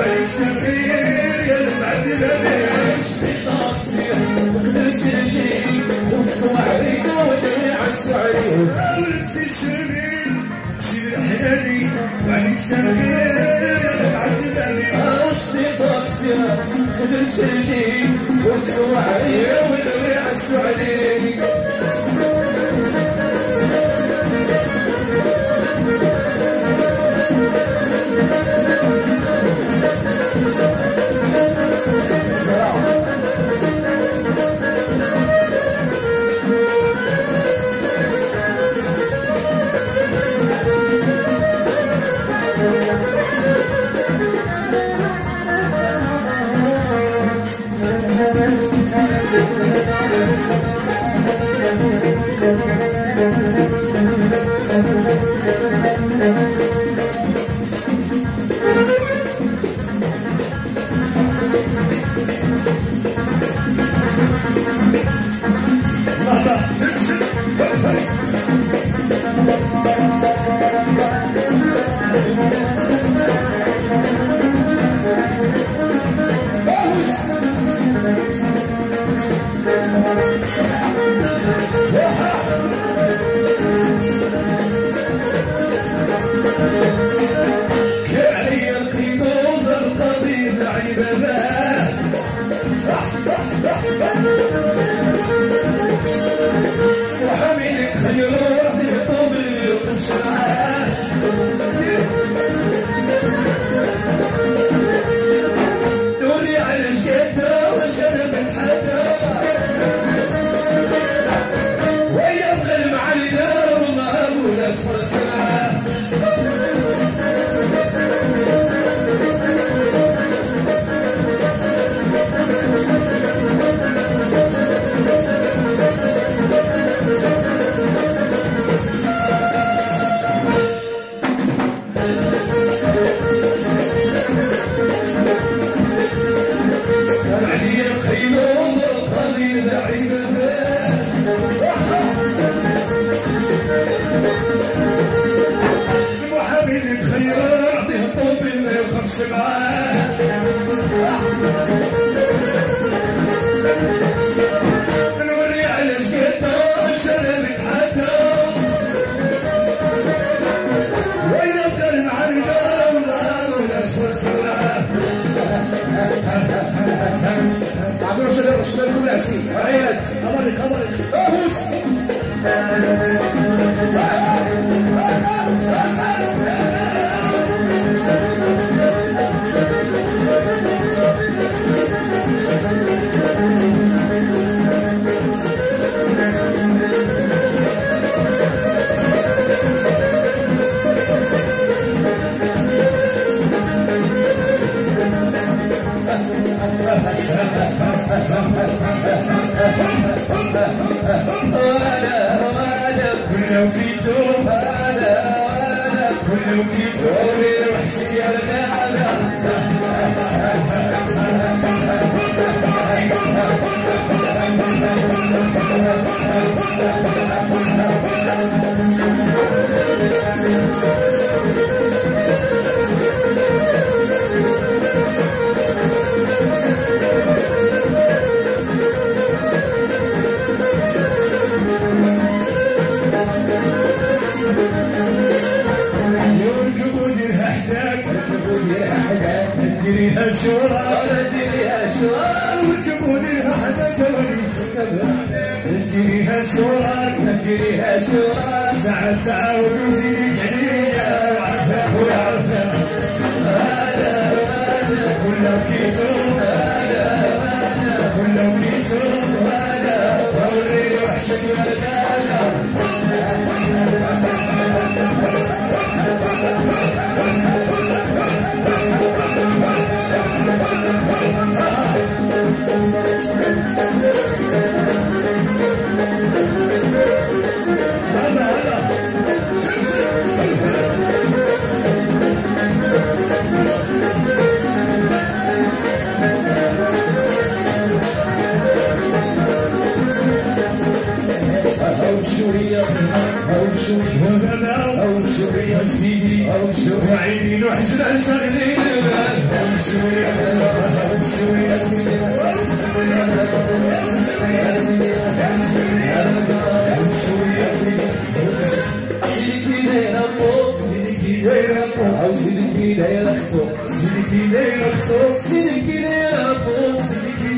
عليك